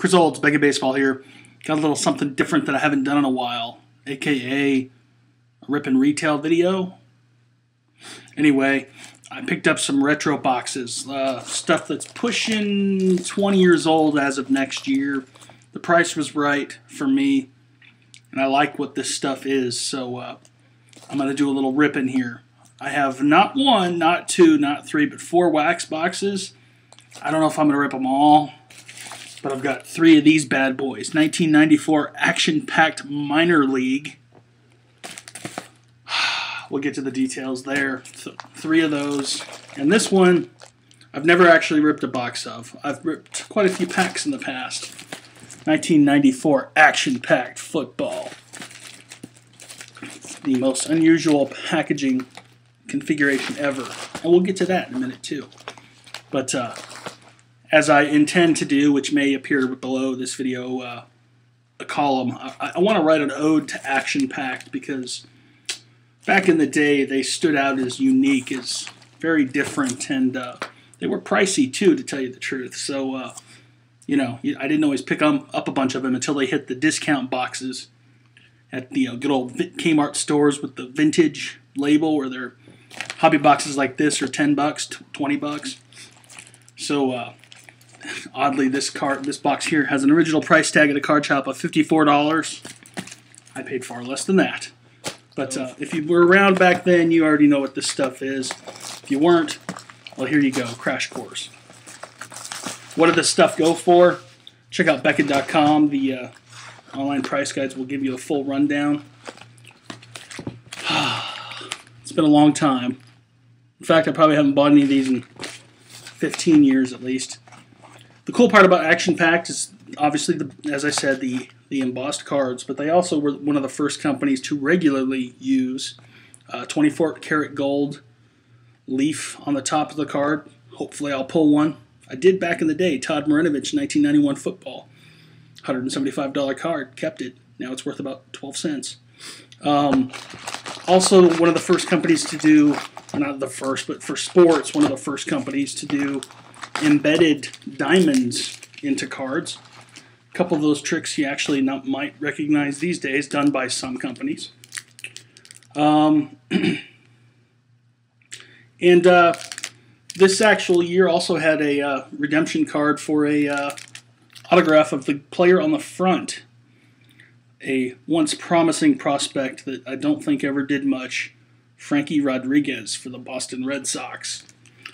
Chris Olds, Beckett Baseball here. Got a little something different that I haven't done in a while, a.k.a. a rip and retail video. Anyway, I picked up some retro boxes, stuff that's pushing 20 years old as of next year. The price was right for me, and I like what this stuff is, so I'm going to do a little rip in here. I have not one, not two, not three, but four wax boxes. I don't know if I'm going to rip them all. But I've got three of these bad boys. 1994 Action-Packed Minor League. We'll get to the details there. So three of those. And this one, I've never actually ripped a box of. I've ripped quite a few packs in the past. 1994 Action-Packed Football. The most unusual packaging configuration ever. And we'll get to that in a minute, too. But, as I intend to do, which may appear below this video, a column. I want to write an ode to Action-Packed because back in the day they stood out as unique, as very different, and they were pricey too, to tell you the truth. So, you know, I didn't always pick up a bunch of them until they hit the discount boxes at the good old Kmart stores with the vintage label, where their hobby boxes like this are 10 bucks, 20 bucks. So, oddly, this box here has an original price tag at a card shop of $54. I paid far less than that. But if you were around back then, you already know what this stuff is. If you weren't, well, here you go, crash course. What did this stuff go for? Check out Beckett.com. The online price guides will give you a full rundown. It's been a long time. In fact, I probably haven't bought any of these in 15 years at least. The cool part about Action-Packed is obviously, as I said, the embossed cards, but they also were one of the first companies to regularly use 24-karat gold leaf on the top of the card. Hopefully I'll pull one. I did back in the day, Todd Marinovich, 1991 football. $175 card, kept it. Now it's worth about 12 cents. Also, one of the first companies to do, not the first, but for sports, one of the first companies to do embedded diamonds into cards. A couple of those tricks you actually might recognize these days, done by some companies. And this actual year also had a redemption card for a autograph of the player on the front, a once promising prospect that I don't think ever did much, Frankie Rodriguez for the Boston Red Sox.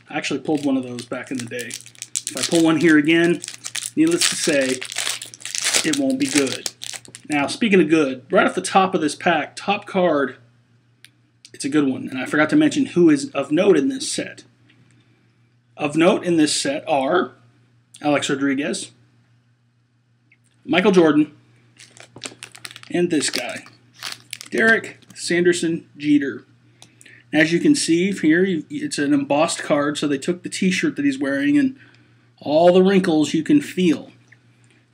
I actually pulled one of those back in the day. If I pull one here again, needless to say, it won't be good. Now, speaking of good, right off the top of this pack, top card, it's a good one. And I forgot to mention who is of note in this set. Of note in this set are Alex Rodriguez, Michael Jordan, and this guy, Derek Sanderson Jeter. As you can see here, it's an embossed card, so they took the t-shirt that he's wearing and all the wrinkles you can feel.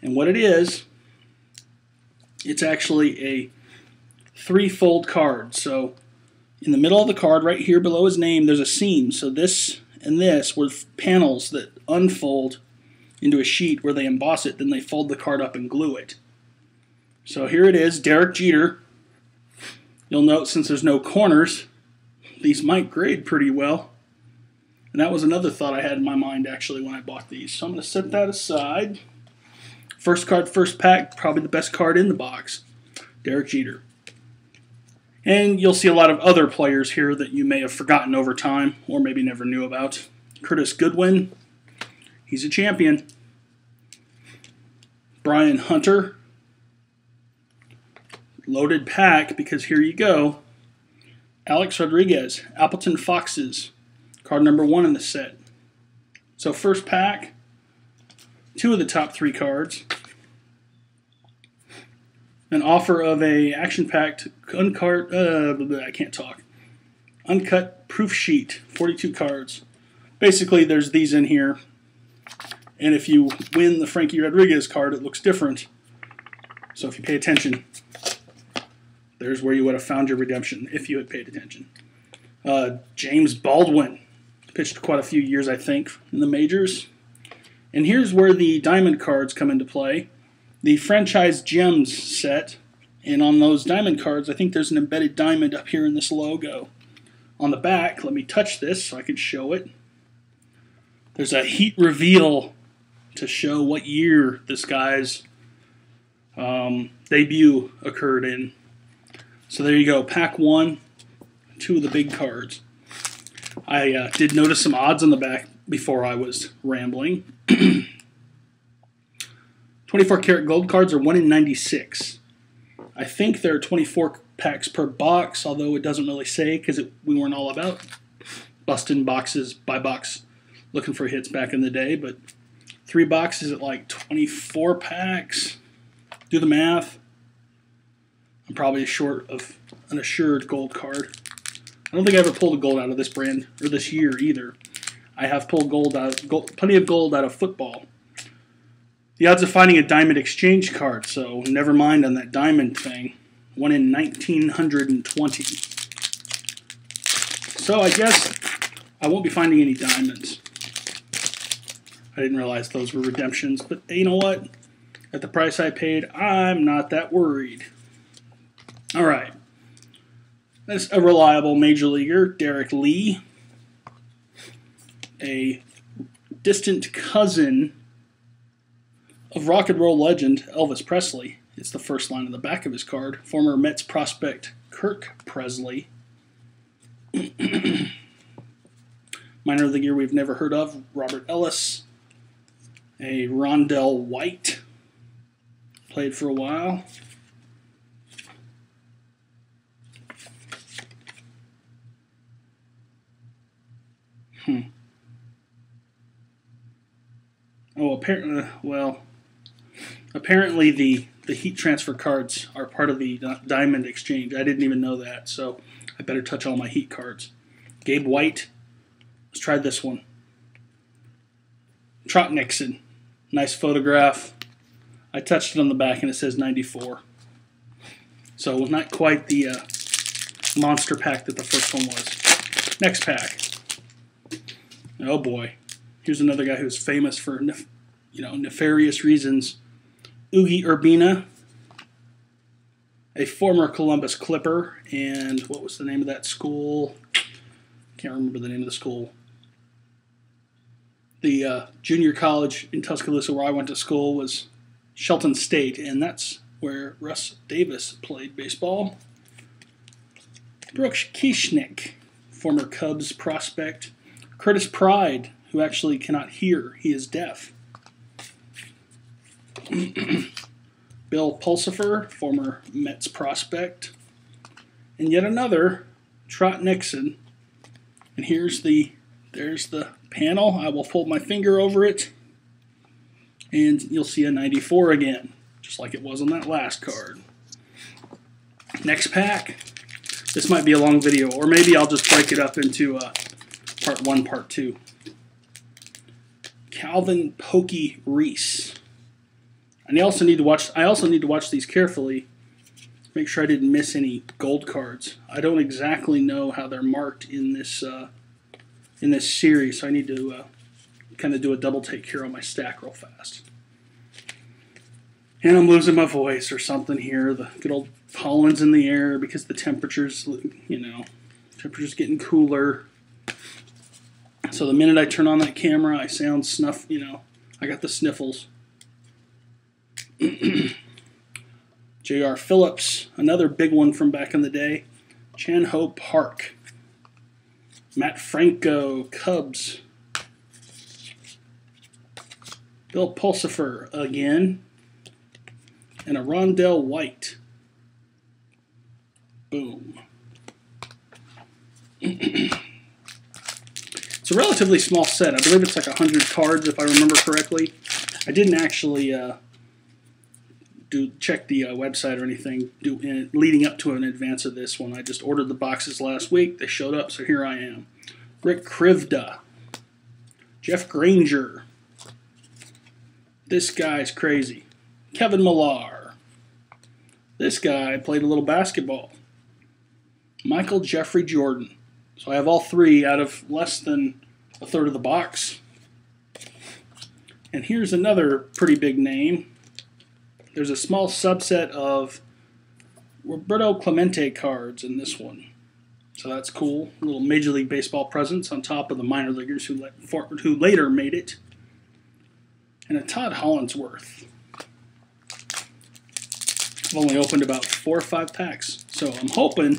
And what it is, it's actually a three-fold card. So in the middle of the card, right here below his name, there's a seam. So this and this were panels that unfold into a sheet where they emboss it, then they fold the card up and glue it. So here it is, Derek Jeter. You'll note, since there's no corners, these might grade pretty well. And that was another thought I had in my mind, actually, when I bought these. So I'm going to set that aside. First card, first pack, probably the best card in the box, Derek Jeter. And you'll see a lot of other players here that you may have forgotten over time or maybe never knew about. Curtis Goodwin, he's a champion. Brian Hunter, loaded pack, because here you go. Alex Rodriguez, Appleton Foxes, card number 1 in the set. So first pack, two of the top three cards. An offer of a Action-Packed uncut proof sheet, 42 cards. Basically, there's these in here, and if you win the Frankie Rodriguez card, it looks different. So if you pay attention, there's where you would have found your redemption if you had paid attention. James Baldwin pitched quite a few years, I think, in the majors. And here's where the diamond cards come into play. The franchise gems set, and on those diamond cards, I think there's an embedded diamond up here in this logo. On the back, let me touch this so I can show it. There's a heat reveal to show what year this guy's debut occurred in. So there you go, pack one, two of the big cards. I did notice some odds on the back before I was rambling. 24-karat gold cards are 1 in 96. I think there are 24 packs per box, although it doesn't really say because we weren't all about busting boxes by box looking for hits back in the day. But 3 boxes at like 24 packs. Do the math. I'm probably short of an assured gold card. I don't think I ever pulled a gold out of this brand or this year either. I have pulled gold out, plenty of gold out of football. The odds of finding a diamond exchange card, so never mind on that diamond thing. 1 in 1920. So I guess I won't be finding any diamonds. I didn't realize those were redemptions, but you know what? At the price I paid, I'm not that worried. All right. That's a reliable major leaguer, Derek Lee. A distant cousin of rock and roll legend Elvis Presley. It's the first line on the back of his card. Former Mets prospect Kirk Presley. Minor of the year we've never heard of, Robert Ellis. A Rondell White. Played for a while. Oh, apparently, well, apparently the heat transfer cards are part of the diamond exchange. I didn't even know that, so I better touch all my heat cards. Gabe White. Let's try this one. Trot Nixon. Nice photograph. I touched it on the back, and it says 94. So not quite the monster pack that the first one was. Next pack. Oh, boy. Here's another guy who's famous for nefarious reasons. Oogie Urbina, a former Columbus Clipper, and what was the name of that school? Can't remember the name of the school. The junior college in Tuscaloosa where I went to school was Shelton State, and that's where Russ Davis played baseball. Brooks Kieschnick, former Cubs prospect. Curtis Pride, who actually cannot hear. He is deaf. Bill Pulsifer, former Mets prospect. And yet another, Trot Nixon. And here's there's the panel. I will fold my finger over it. And you'll see a 94 again, just like it was on that last card. Next pack. This might be a long video, or maybe I'll just break it up into part one, part two. Calvin Pokey Reese. And I also need to watch these carefully. Make sure I didn't miss any gold cards. I don't exactly know how they're marked in this series, so I need to kind of do a double take here on my stack real fast. And I'm losing my voice or something here. The good old pollen's in the air because the temperature's, you know, getting cooler. So the minute I turn on that camera, I sound snuff, you know, I got the sniffles. J.R. Phillips, another big one from back in the day. Chan Ho Park. Matt Franco, Cubs. Bill Pulsifer again. And a Rondell White. Boom. It's a relatively small set. I believe it's like 100 cards, if I remember correctly. I didn't actually check the website or anything leading up to in advance of this one. I just ordered the boxes last week. They showed up, so here I am. Rick Krivda. Jeff Granger. This guy's crazy. Kevin Millar. This guy played a little basketball. Michael Jeffrey Jordan. So I have all three out of less than a third of the box. And here's another pretty big name. There's a small subset of Roberto Clemente cards in this one. So that's cool. A little Major League Baseball presence on top of the minor leaguers who later made it. And a Todd Hollandsworth. I've only opened about 4 or 5 packs. So I'm hoping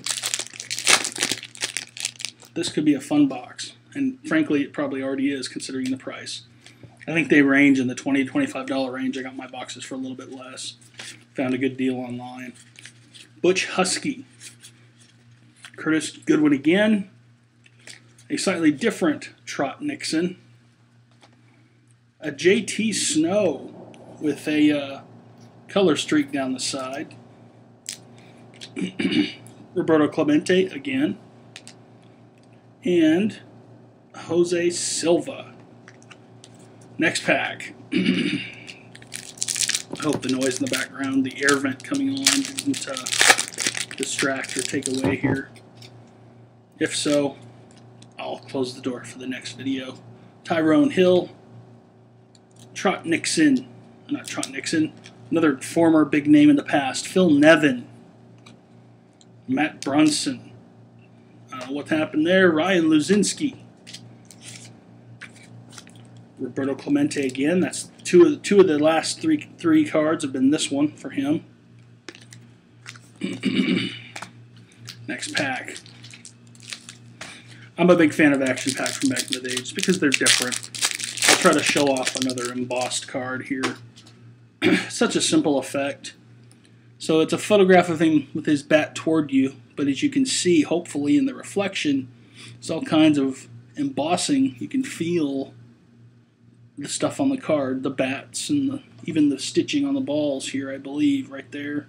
this could be a fun box. And frankly, it probably already is considering the price. I think they range in the $20, $25 range. I got my boxes for a little bit less. Found a good deal online. Butch Husky. Curtis Goodwin again. A slightly different Trot Nixon. A J.T. Snow with a color streak down the side. Roberto Clemente again. And Jose Silva. Next pack. I hope the noise in the background, the air vent coming on, didn't distract or take away here. If so, I'll close the door for the next video. Tyrone Hill. Trot Nixon. Not Trot Nixon. Another former big name in the past. Phil Nevin. Matt Brunson. What happened there? Ryan Luzinski. Roberto Clemente again. That's two of the last three cards have been this one for him. Next pack. I'm a big fan of Action-Packed from back in the day just because they're different. I'll try to show off another embossed card here. Such a simple effect. So it's a photograph of him with his bat toward you, but as you can see, hopefully in the reflection, there's all kinds of embossing. You can feel the stuff on the card, the bats, and even the stitching on the balls here, I believe, right there.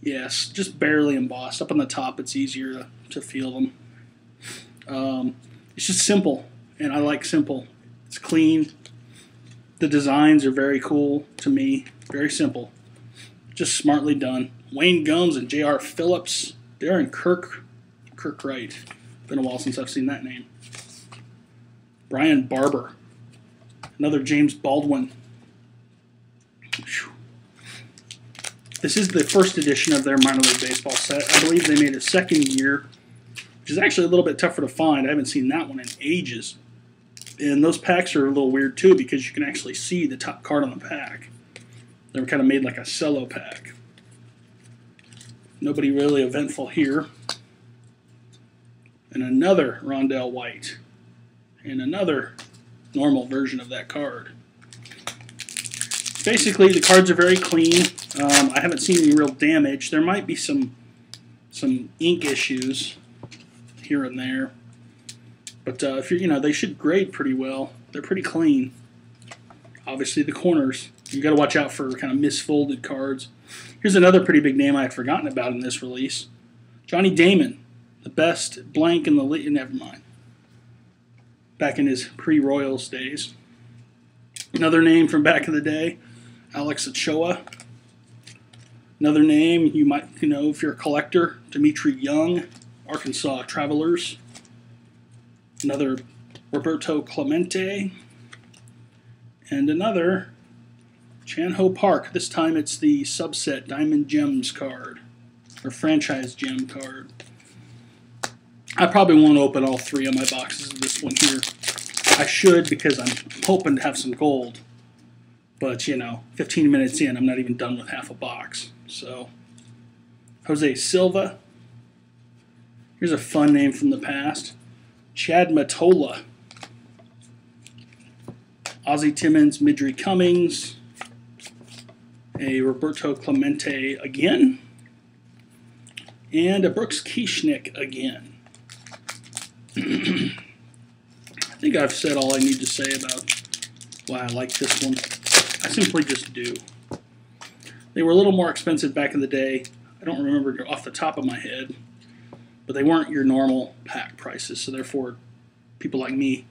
Yes, just barely embossed. Up on the top, it's easier to feel them. It's just simple, and I like simple. It's clean. The designs are very cool to me. Very simple. Just smartly done. Wayne Gomes and J.R. Phillips. Darren Kirkwright. Been a while since I've seen that name. Brian Barber. Another James Baldwin. Whew. This is the first edition of their minor league baseball set. I believe they made a second year, which is actually a little bit tougher to find. I haven't seen that one in ages. And those packs are a little weird, too, because you can actually see the top card on the pack. They were kind of made like a cello pack. Nobody really eventful here. And another Rondell White. And another normal version of that card. Basically, the cards are very clean. I haven't seen any real damage. There might be some ink issues here and there, but if you're, they should grade pretty well. They're pretty clean. Obviously, the corners you got to watch out for kind of misfolded cards. Here's another pretty big name I had forgotten about in this release, Johnny Damon, the best blank in the league. Never mind. Back in his pre-Royals days, another name from back in the day. Alex Ochoa. Another name you might know if you're a collector, Dimitri Young, Arkansas Travelers. Another Roberto Clemente. And another Chan Ho Park. This time it's the subset Diamond Gems card, or Franchise Gem card. I probably won't open all 3 of my boxes of this one here. I should because I'm hoping to have some gold. But, 15 minutes in, I'm not even done with half a box. So, Jose Silva. Here's a fun name from the past. Chad Matola. Ozzie Timmons, Midri Cummings. A Roberto Clemente again. And a Brooks Kieschnick again. I think I've said all I need to say about why I like this one. I simply just do. They were a little more expensive back in the day. I don't remember off the top of my head, but they weren't your normal pack prices, so therefore people like me,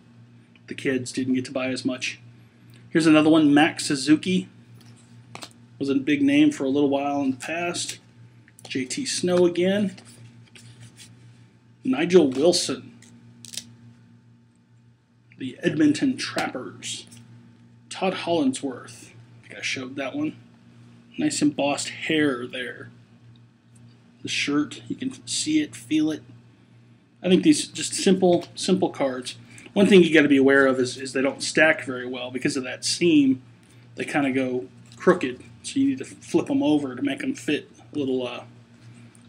the kids, didn't get to buy as much. Here's another one, Mac Suzuki. Was a big name for a little while in the past. J.T. Snow again. Nigel Wilson. The Edmonton Trappers. Todd Hollandsworth. I think I showed that one. Nice embossed hair there. The shirt, you can see it, feel it. I think these just simple cards. One thing you got to be aware of is they don't stack very well because of that seam. They kind of go crooked, so you need to flip them over to make them fit a little,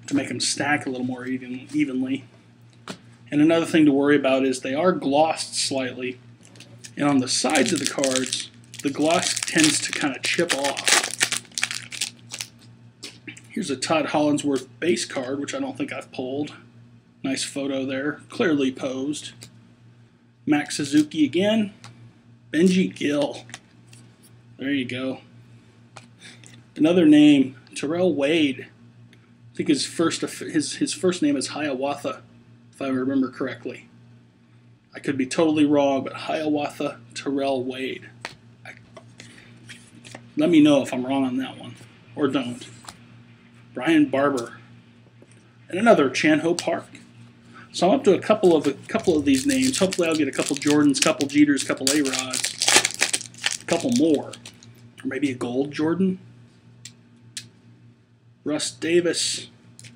to make them stack a little more evenly. And another thing to worry about is they are glossed slightly, and on the sides of the cards, the gloss tends to kind of chip off. Here's a Todd Hollandsworth base card, which I don't think I've pulled. Nice photo there, clearly posed. Mac Suzuki again. Benji Gill. There you go. Another name, Terrell Wade. I think his first name is Hiawatha, if I remember correctly. I could be totally wrong, but Hiawatha Terrell Wade. Let me know if I'm wrong on that one, or don't. Brian Barber, and another Chan Ho Park. So I'm up to a couple of these names. Hopefully I'll get a couple Jordans, couple Jeters, couple A-Rods, a couple more, or maybe a gold Jordan. Russ Davis,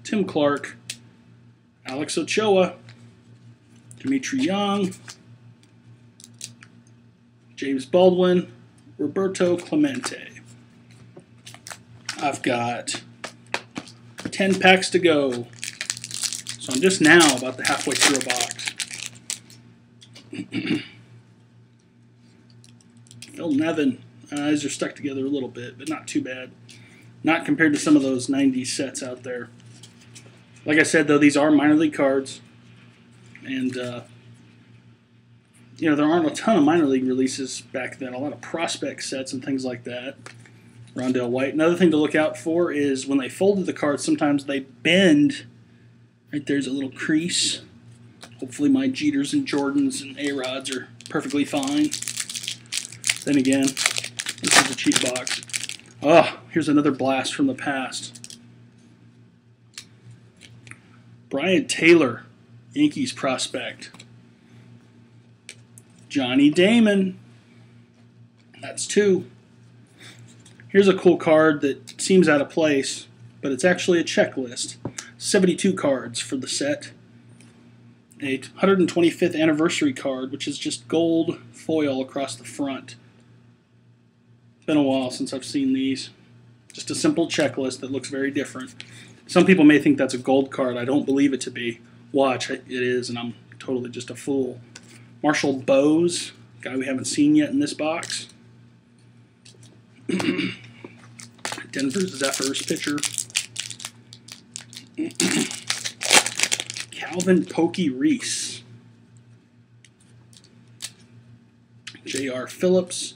Tim Clark, Alex Ochoa, Dimitri Young, James Baldwin, Roberto Clemente. I've got 10 packs to go, so I'm just now about the halfway through a box. Phil Nevin, eyes are stuck together a little bit, but not too bad. Not compared to some of those 90s sets out there. Like I said, though, these are minor league cards, and you know, there aren't a ton of minor league releases back then. A lot of prospect sets and things like that. Rondell White. Another thing to look out for is when they folded the cards, sometimes they bend. Right there's a little crease. Hopefully my Jeters and Jordans and A-Rods are perfectly fine. Then again, this is a cheap box. Oh, here's another blast from the past. Brian Taylor, Yankees prospect. Johnny Damon. That's two. Here's a cool card that seems out of place, but it's actually a checklist. 72 cards for the set. A 125th anniversary card, which is just gold foil across the front. Been a while since I've seen these. Just a simple checklist that looks very different. Some people may think that's a gold card. I don't believe it to be. Watch, it is, and I'm totally just a fool. Marshall Bowes, guy we haven't seen yet in this box. Denver Zephyrs pitcher. Calvin Pokey Reese. J.R. Phillips.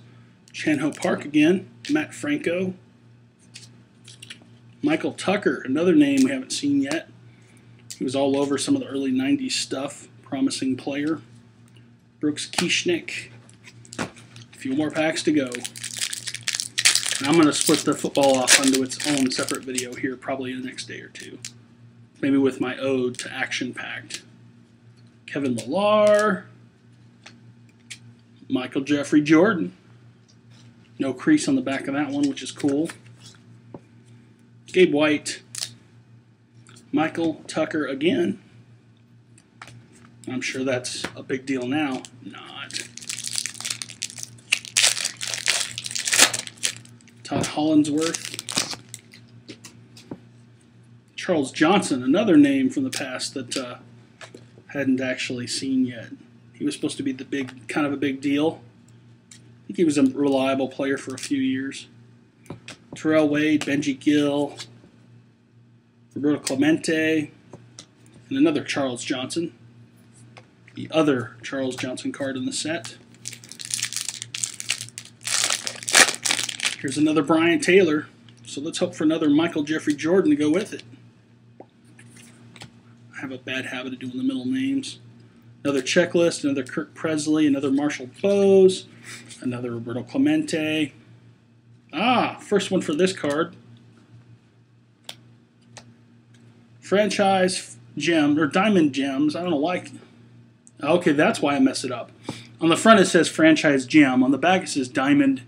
Chan Ho Park again. Matt Franco. Michael Tucker, another name we haven't seen yet. He was all over some of the early 90s stuff. Promising player. Brooks Kieschnick. A few more packs to go. And I'm going to split the football off onto its own separate video here probably in the next day or two. Maybe with my ode to Action-Packed. Kevin Millar. Michael Jeffrey Jordan. No crease on the back of that one, which is cool. Gabe White. Michael Tucker again. I'm sure that's a big deal now. Not. Todd Hollandsworth. Charles Johnson, another name from the past that hadn't actually seen yet. He was supposed to be the big, kind of a big deal. I think he was a reliable player for a few years. Terrell Wade, Benji Gill, Roberto Clemente, and another Charles Johnson. The other Charles Johnson card in the set. Here's another Brian Taylor, so let's hope for another Michael Jeffrey Jordan to go with it. I have a bad habit of doing the middle names. Another checklist, another Kirk Presley, another Marshall Bowes, another Roberto Clemente. Ah, first one for this card. Franchise gem, or diamond gems, I don't know why. Okay, that's why I messed it up. On the front it says franchise gem. On the back it says diamond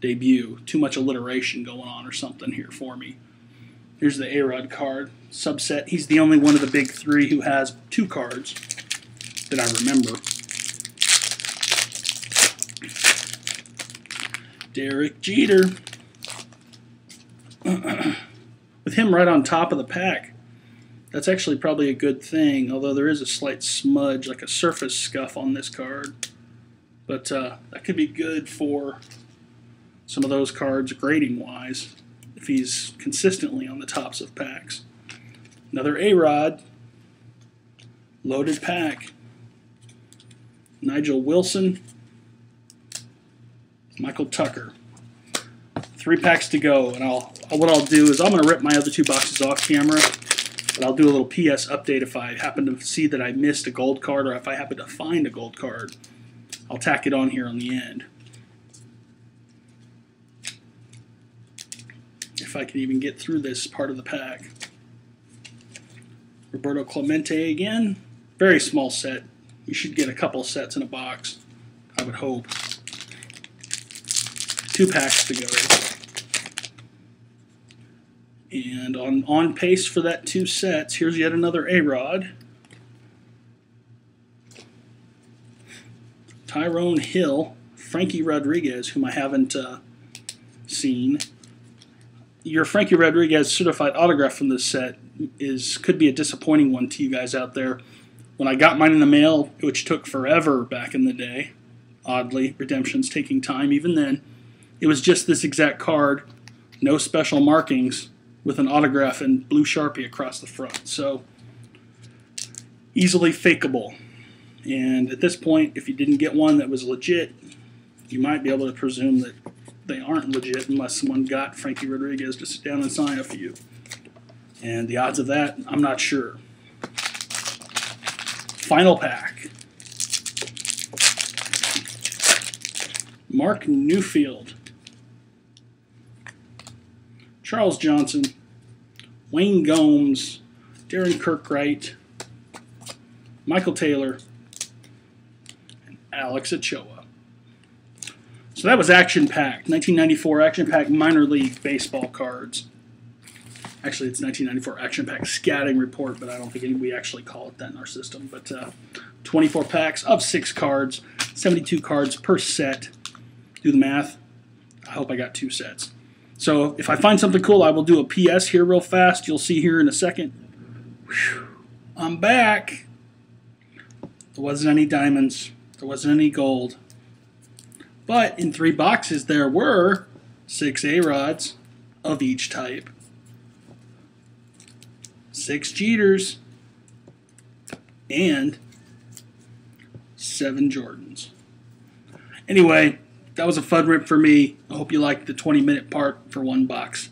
debut. Too much alliteration going on or something here for me. Here's the A-Rod card subset. He's the only one of the big three who has two cards that I remember. Derek Jeter. With him right on top of the pack. That's actually probably a good thing, although there is a slight smudge, like a surface scuff on this card. But that could be good for some of those cards grading-wise, if he's consistently on the tops of packs. Another A-Rod. Loaded pack. Nigel Wilson. Michael Tucker. 3 packs to go, and what I'll do is I'm going to rip my other 2 boxes off camera, but I'll do a little PS update if I happen to see that I missed a gold card, or if I happen to find a gold card. I'll tack it on here on the end. If I can even get through this part of the pack. Roberto Clemente again. Very small set. You should get a couple sets in a box, I would hope. 2 packs to go. And on pace for that 2 sets, here's yet another A-Rod. Tyrone Hill, Frankie Rodriguez, whom I haven't seen. Your Frankie Rodriguez certified autograph from this set could be a disappointing one to you guys out there. When I got mine in the mail, which took forever back in the day, oddly, redemption's taking time even then, it was just this exact card, no special markings, with an autograph in blue Sharpie across the front. So, easily fakeable. And at this point, if you didn't get one that was legit, you might be able to presume that they aren't legit unless someone got Frankie Rodriguez to sit down and sign a few. And the odds of that, I'm not sure. Final pack. Mark Newfield. Charles Johnson. Wayne Gomes. Darren Kirkwright. Michael Taylor. Alex Ochoa. So that was Action-Packed. 1994 Action-Packed Minor League Baseball Cards. Actually, it's 1994 Action-Packed Scouting Report, but I don't think we actually call it that in our system. But 24 packs of 6 cards, 72 cards per set. Do the math. I hope I got 2 sets. So if I find something cool, I will do a PS here real fast. You'll see here in a second. Whew. I'm back. There wasn't any diamonds. There wasn't any gold. But in 3 boxes, there were 6 A-Rods of each type, 6 Jeters, and 7 Jordans. Anyway, that was a fun rip for me. I hope you liked the 20-minute part for 1 box.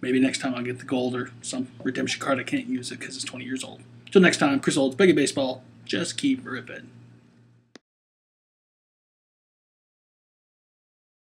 Maybe next time I'll get the gold or some redemption card. I can't use it because it's 20 years old. Till next time, Chris Olds, Beckett Baseball. Just keep ripping.